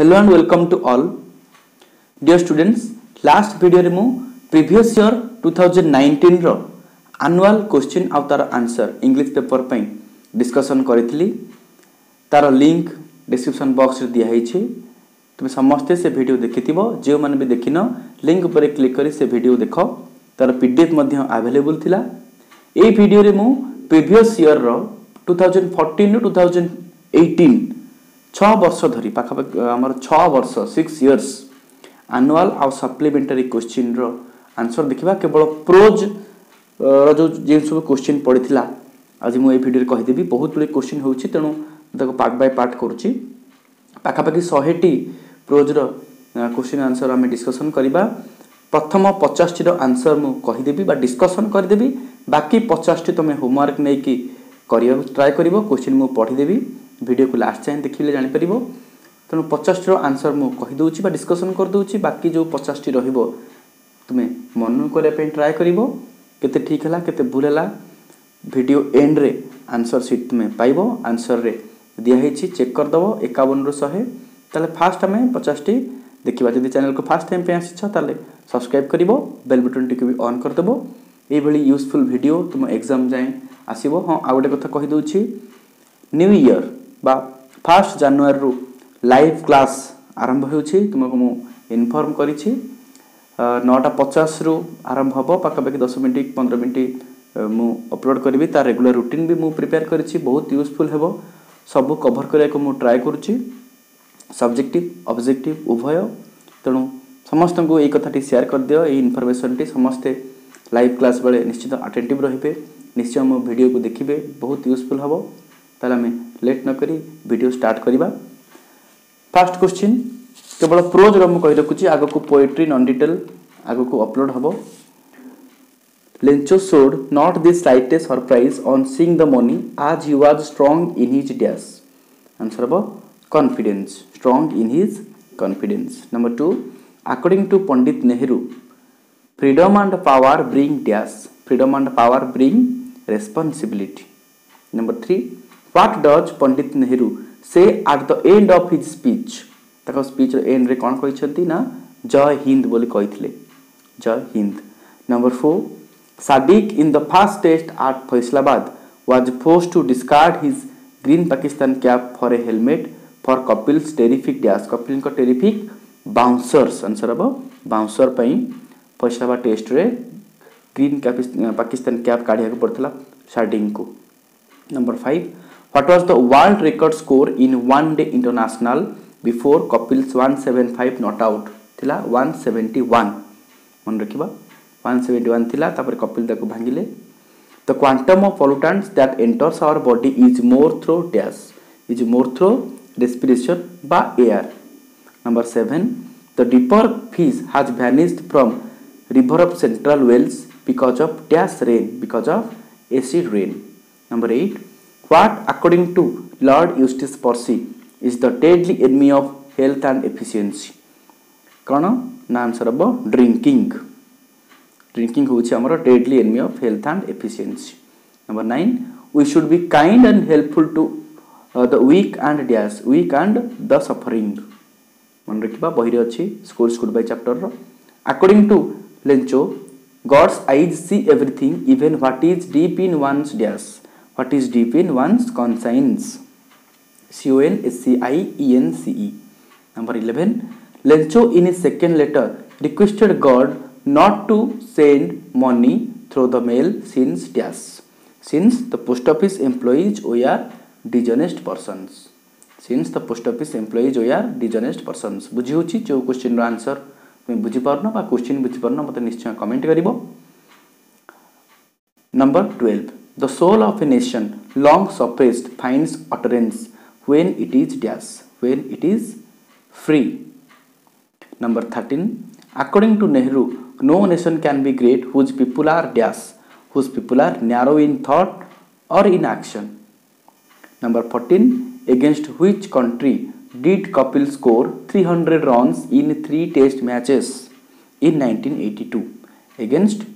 Hello and welcome to all. Dear students, last video re mu previous year 2019 ro annual question aw tar answer English paper pai discussion karithili. Tar link description box re diya hai chi. Tume samaste se video dekhithibo, je mane bi dekhino link upare click kari se video dekho. Tar pdf madhya available thila. Ei video re mu previous year ro 2014 to 2018 6 वर्ष धरी पाखा हमर 6 वर्ष 6 years annual आ supplementary question रो answer देखिबा केवल prose रो जो जे सब क्वेश्चन पड़िथिला आज मु ए वीडियो रे कहि देबी बहुत बड़ी क्वेश्चन होउची तणो देखो पार्ट बाय पार्ट करूची पाखा पाखी 100 टी प्रोज रो क्वेश्चन आंसर हम डिस्कशन करिबा प्रथम 50 टी रो आंसर मु कहि देबी बा डिस्कशन कर देबी बाकी 50 टी तमे होमवर्क नै की करियो ट्राई करिवो क्वेश्चन मु पढि देबी वीडियो को लास्ट टाइम देखिले जानि परिबो तनु 50 रो आंसर मु कहि दोउची बा डिस्कशन कर दोउची बाकी जो 50 टी रहिबो तुमे मनन करे पे ट्राई करिवो केते ठीक हला केते भूल हला वीडियो एंड रे आंसर शीट तुमे पाइबो आंसर रे दिया हेची चेक कर दबो 51 रो 100 तले फास्ट हमें 50 टी देखिबा जदी चैनल को फर्स्ट टाइम पे आसीछ तले सब्सक्राइब करिवो बेल बटन टी भी ऑन कर दबो ए भली यूजफुल वीडियो तुम एग्जाम जाय आसीबो हां आ गोटे कथा कहि दोउची न्यू ईयर बा 1 जनवरी रु लाइव क्लास आरंभ होउची तुमको मु इन्फॉर्म करिछि 9:50 रु आरंभ हबो पाका बाकी 10 मिनिट 15 मिनिट मु अपलोड करबी तार रेगुलर रूटीन भी मु प्रिपेयर करिछि बहुत यूजफुल हेबो सब कवर करे को मु ट्राई करूछि सब्जेक्टिव ऑब्जेक्टिव उभय तणो समस्त को ए कथाटी शेयर कर दियो ए इन्फॉर्मेशन टी समस्त लाइव क्लास बेले निश्चित अटेंटिव रहिबे निश्चय मु वीडियो को देखिबे बहुत यूजफुल हबो ताला में लेट न करी वीडियो स्टार्ट करिबा फर्स्ट क्वेश्चन केवल प्रोज रम कहि रखुची आगो को पोएट्री नॉन डिटेल आगो को अपलोड हबो Lencho showed not the slightest surprise on seeing the money as he was strong in his dash answer हबो confidence strong in his confidence number 2 according to Pandit Nehru freedom and power bring dash freedom and power bring responsibility number 3 What does Pandit Nehru say at the end of his speech? ताका speech रे end रे कोन कहि छथि ना जय हिंद बोली कहिथिले जय Hind number 4 Sadiq in the first test at Faisalabad was forced to discard his green Pakistan cap for a helmet for Kapil's terrific dash Kapil को terrific bouncers आंसर अब बाउंसर पई Faisalabad टेस्ट रे green Pakistan cap काढिया को पड़थला Sadiq को number 5 What was the world record score in one day international before Kapil's 175 not out? Thila 171. मन रखिबा 171 थिला तापर Kapil दाको भांगिले. The quantum of pollutants that enters our body is more through dash. Is more through respiration by air. Number 7. The deeper fish has vanished from river of central wells because of dash rain. Because of acid rain. Number 8. What, according to Lord Eustace Percy, is the deadly enemy of health and efficiency? Kano, na answer about drinking. Drinking is the deadly enemy of health and efficiency. Number 9. We should be kind and helpful to the weak and dash. Weak and the suffering. Man rakhiba bahire achi school by chapter ro. According to Lencho, God's eyes see everything, even what is deep in one's dash. What is deep in one's conscience? C-O-N-S-C-I-E-N-C-E. Number 11. Lencho in his second letter requested God not to send money through the mail since dash. Since the post office employees were dishonest persons. Since the post office employees were dishonest persons. बुझी होची जो question रो answer में बुझी पारना बा question बुझी पारना मत निश्चय comment करिबो. Number 12. The soul of a nation, long suppressed, finds utterance when it is dash, when it is free. Number 13. According to Nehru, no nation can be great whose people are dash, whose people are narrow in thought or in action. Number 14. Against which country did Kapil score 300 runs in 3 test matches in 1982? Against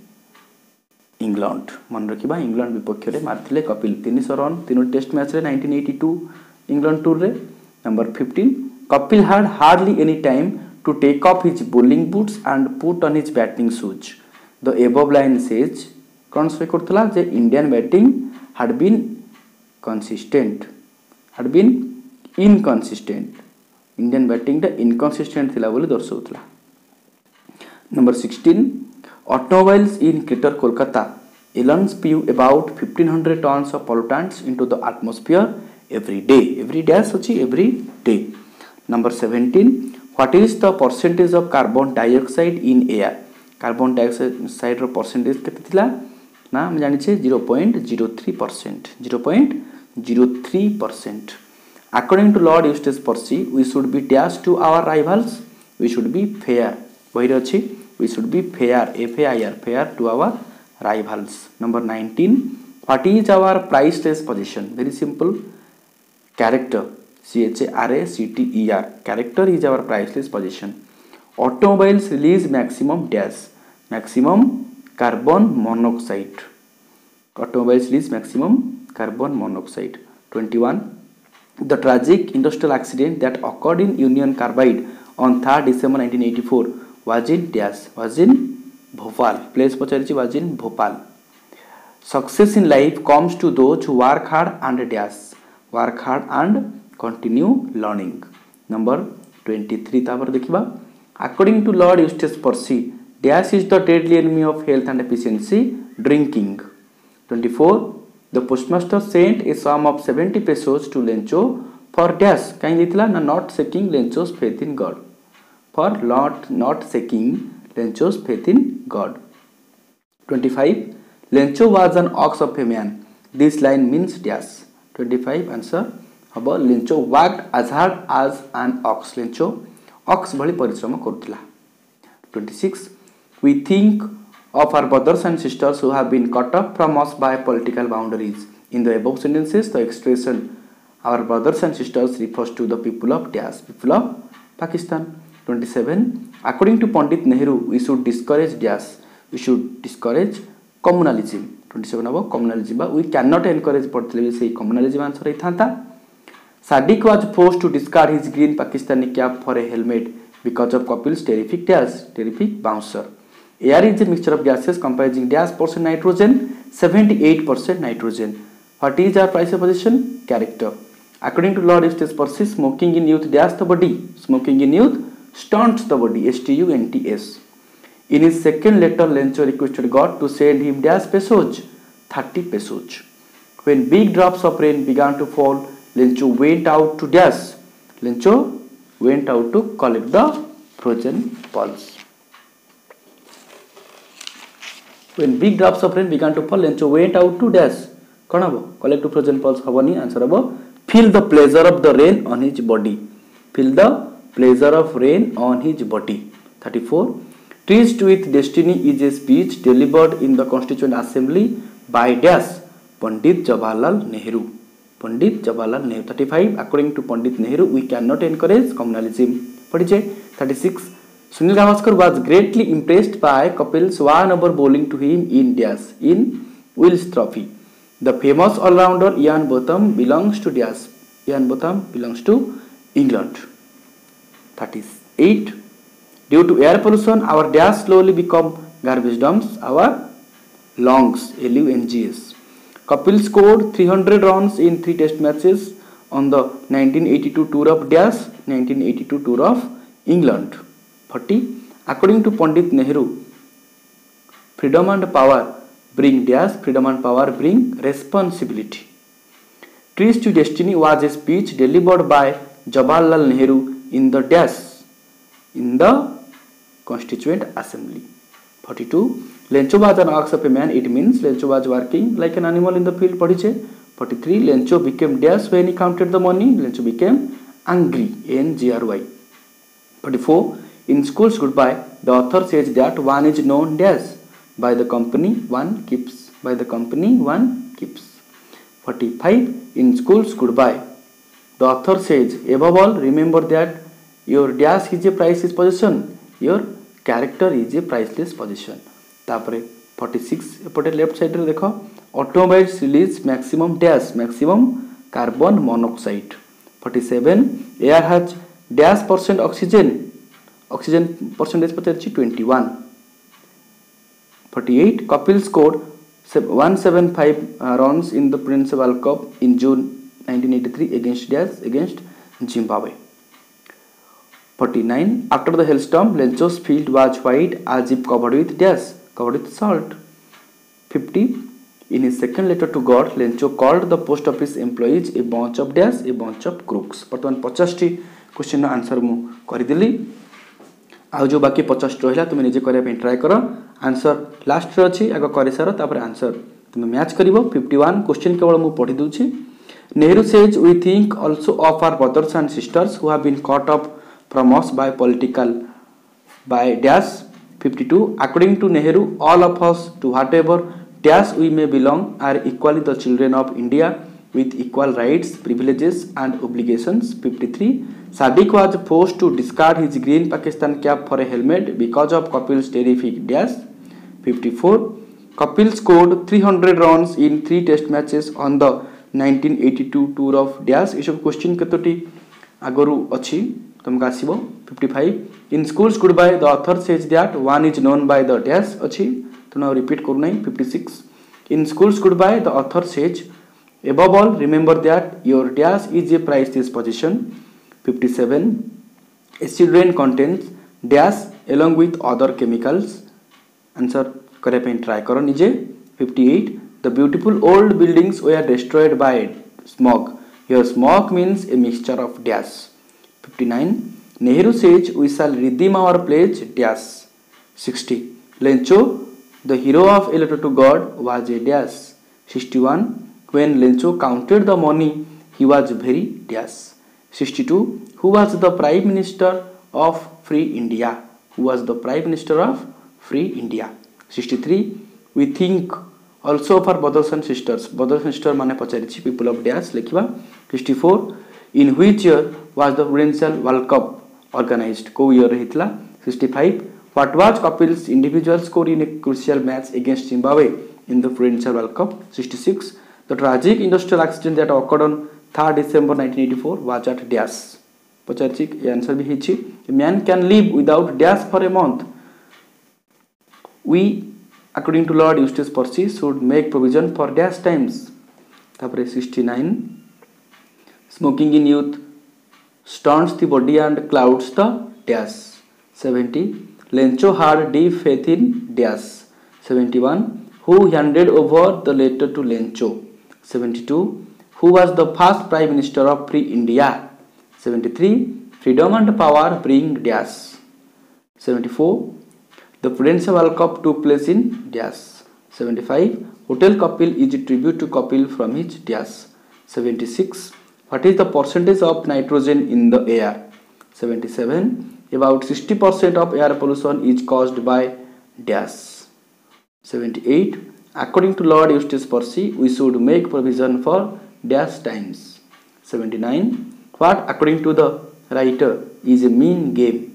England मन रखिबा England विपक्ष रे मारथिले Kapil 300 run तीनो test match रे 1982 England tour रे number 15 Kapil had hardly any time to take off his bowling boots and put on his batting shoes. The above line says, the Indian batting had been inconsistent. Indian batting the inconsistent thila boli darsautla. Number 16. Automobiles in Greater Kolkata spew about 1500 tons of pollutants into the atmosphere every day. Every day. Number 17. What is the percentage of carbon dioxide in air? Carbon dioxide percentage ketitila? Na, I am 0.03%. 0.03%. According to Lord Eustace Percy, we should be dash to our rivals. We should be fair. We should be fair. F-A-I-R. Fair to our rivals. Number 19. What is our priceless possession? Very simple. Character. C-H-A-R-A-C-T-E-R. Character is our priceless possession. Automobiles release maximum dash. Maximum carbon monoxide. Automobiles release maximum carbon monoxide. 21. The tragic industrial accident that occurred in Union Carbide on 3rd December 1984 was in Bhopal. Place was in Bhopal. Success in life comes to those who work hard and continue learning. Number 23. According to Lord Eustace Percy, dash is the deadly enemy of health and efficiency, drinking. 24. The postmaster sent a sum of 70 pesos to Lencho for dash. Not shaking Lencho's faith in God. For not shaking Lencho's faith in God. 25. Lencho was an ox of a man. This line means dash. 25 answer. Lencho worked as hard as an ox. Lencho ox bhali paristrama korutila. 26. We think of our brothers and sisters who have been cut off from us by political boundaries. In the above sentences, the expression our brothers and sisters refers to the people of dash, people of Pakistan. 27. According to Pandit Nehru, we should discourage dash. We should discourage communalism. 27 about communalism. We cannot encourage communalism answer. Sadiq was forced to discard his green Pakistani cap for a helmet because of Kapil's terrific dash, terrific bouncer. Air is a mixture of gases comprising dash percent nitrogen, 78% nitrogen. What is our priceless possession? Character. According to Lord Eustace Percy, smoking in youth dash the body. Smoking in youth stunts the body. S-T-U-N-T-S. In his second letter, Lencho requested God to send him dash pesos, 30 pesos. When big drops of rain began to fall, Lencho went out to dash. Lencho went out to collect the frozen pearls. When big drops of rain began to fall, Lencho went out to dash. Collect to frozen pearls. Answer above. Feel the pleasure of the rain on his body. Feel the pleasure of rain on his body. 34. Tryst with Destiny is a speech delivered in the Constituent Assembly by dash Pandit Jawaharlal Nehru. Pandit Jawaharlal Nehru. 35. According to Pandit Nehru, we cannot encourage communalism. 36. Sunil Gavaskar was greatly impressed by Kapil's one-over bowling to him in dash in Wills Trophy. The famous all-rounder Ian Botham belongs to dash. Ian Botham belongs to England. 38. Due to air pollution, our dash slowly become garbage dumps. Our lungs, L-U-N-G-S. Kapil scored 300 runs in 3 test matches on the 1982 tour of dash, 1982 tour of England. 40. According to Pandit Nehru, freedom and power bring dash, freedom and power bring responsibility. Tryst to Destiny was a speech delivered by Jawaharlal Nehru in the dash, in the Constituent Assembly. 42. Lencho was an ox of a man, it means Lencho was working like an animal in the field. 43. Lencho became dash when he counted the money. Lencho became angry, A-N-G-R-Y. 44. In School's Goodbye, the author says that one is known dash by the company one keeps. By the company one keeps. 45. In School's Goodbye, the author says, above all, remember that your dash is a priceless possession. Your character is a priceless possession. Tapre 46. Left side dekho. Automobiles release maximum dash, maximum carbon monoxide. 47. Air has dash percent oxygen, oxygen percentage पता है 21.48. Kapil scored 175 runs in the Prudential World Cup in June 1983 against Zimbabwe. 49. After the hailstorm, Lencho's field was white as if covered with salt. 50. In his second letter to God, Lencho called the post office employees a bunch of crooks. But one 50 question answer mu karidili. Aaj jo baki 50 rohila tumhe nije kare pe try karo. Answer last ro achi aga kare saro tapare answer tumhe match karibo. 51 question kewal mu padhi duchi. Nehru says we think also of our brothers and sisters who have been caught up from us by political. 52. According to Nehru, all of us, to whatever dash we may belong, are equally the children of India with equal rights, privileges and obligations. 53. Sadiq was forced to discard his green Pakistan cap for a helmet because of Kapil's terrific dash. 54. Kapil scored 300 runs in 3 test matches on the 1982 tour of dash. This question katoti agoru achi. 55. In School's Goodbye, the author says that one is known by the dash. So now repeat करना. 56. In School's Goodbye, the author says, above all, remember that your dash is a priceless possession. 57. Acetylene contains dash along with other chemicals. Answer करे पे try करो निजे. 58. The beautiful old buildings were destroyed by smog. Here, smog means a mixture of dash. 59. Nehru says we shall redeem our pledge dash. 60. Lencho, the hero of A Letter to God, was a dash. 61. When Lencho counted the money, he was very dash. 62. Who was the Prime Minister of Free India? Who was the Prime Minister of Free India? 63. We think also of our brothers and sisters. Brothers and sisters माने पचारिची people of dash लिखिवा. 64. In which year was the Prudential World Cup organized? को year रहितला. 65. What was Kapil's individual score in a crucial match against Zimbabwe in the Prudential World Cup? 66. The tragic industrial accident that occurred on 3rd December 1984 was at dash. पचारचिक ये answer भी हिची. A man can live without dash for a month. We, according to Lord Eustace Percy, should make provision for dash times. तापरे 69. Smoking in youth stunts the body and clouds the dash. 70. Lencho had deep faith in dash. 71. Who handed over the letter to Lencho? 72. Who was the first Prime Minister of Free India? 73. Freedom and power bring dash. 74. The Prudential World Cup took place in dash. 75. Hotel Kapil is a tribute to Kapil from his dash. 76. What is the percentage of nitrogen in the air? 77. About 60% of air pollution is caused by dash. 78. According to Lord Eustace Percy, we should make provision for dash times. 79. What, according to the writer, is a mean game?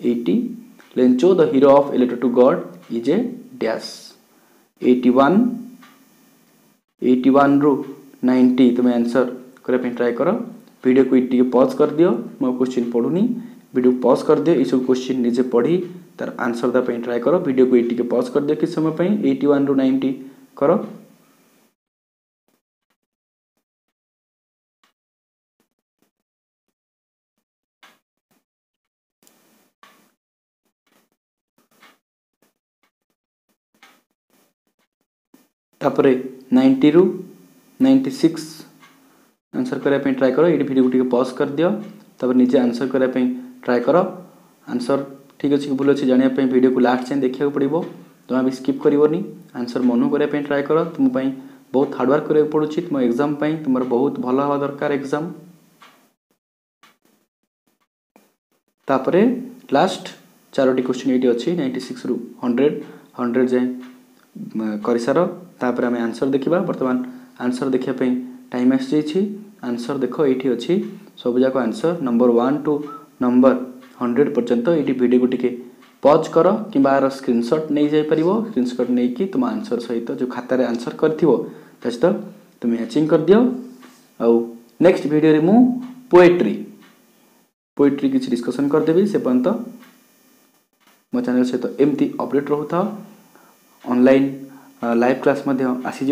80. Lencho, the hero of A Letter to God, is a dash. 81. 81 रू 90 तुम्हें answer करे पे try करो. Video को इट्टी pause कर दियो. मैं question पढूनी. Video pause कर दियो. इस क्वेश्चन निजे पढ़ी तर आंसर दा पे ट्राई करो. वीडियो को इट्टी पॉज कर दियो कि समय पे 81 रो 90 करो. तापरे 90 रो 96 आंसर करे पे ट्राई करो. ये वीडियो को पॉज कर दियो तब नीचे आंसर करे पे ट्राई करो. आंसर ठीक अछि कि भूल अछि जानिया पे वीडियो को लास्ट से देखियो पड़िबो. तोमा भी स्किप करिवोनी. आंसर मनु करे पे ट्राई करो. तुम पई बहुत हार्ड वर्क करे पड़ो छित. म एग्जाम पई तुमर बहुत भलो हो दरकार एग्जाम. तापरे लास्ट चारोटी क्वेश्चन एटी अछि 96 रु 100 100 जाय करिसारो. तापरे हम आंसर देखिबा. वर्तमान आंसर देखिया पे टाइम एस जेछि. आंसर देखो एठी अछि सब जाको आंसर नंबर 1 टू नंबर 100 पर्यंत. एठी वीडियो को टिके पॉज करो किबा र स्क्रीनशॉट नै जाय परिवो. स्क्रीनशॉट नै कि तुम आंसर सहित जो खाता रे आंसर करथिवो तस्त तुम मैचिंग कर दियो. आ नेक्स्ट वीडियो रे मु पोएट्री पोएट्री किसी डिस्कसन करदेवी से पर्यंत मो चैनल सहित एमती अपडेट रहूता ऑनलाइन लाइव क्लास आसीज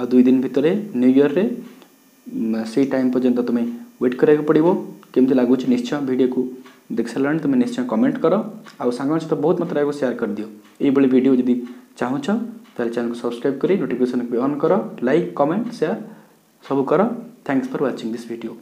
आ दुई दिन भितर न्यू ईयर रे से टाइम पर्यंत तुम्हें वेट कराइक पड़ो केमती लगुच निश्चय वीडियो को देख सारा तुम निश्चय कमेंट कर आउ सांग सहित बहुत मात्रा को शेयर कर दियो। ये वीडियो जदि चाहूँ तेल चैनल को सब्सक्राइब करी नोटिफिकेशन भी ऑन कर लाइक कमेंट शेयर सब कर। Thanks for watching this video.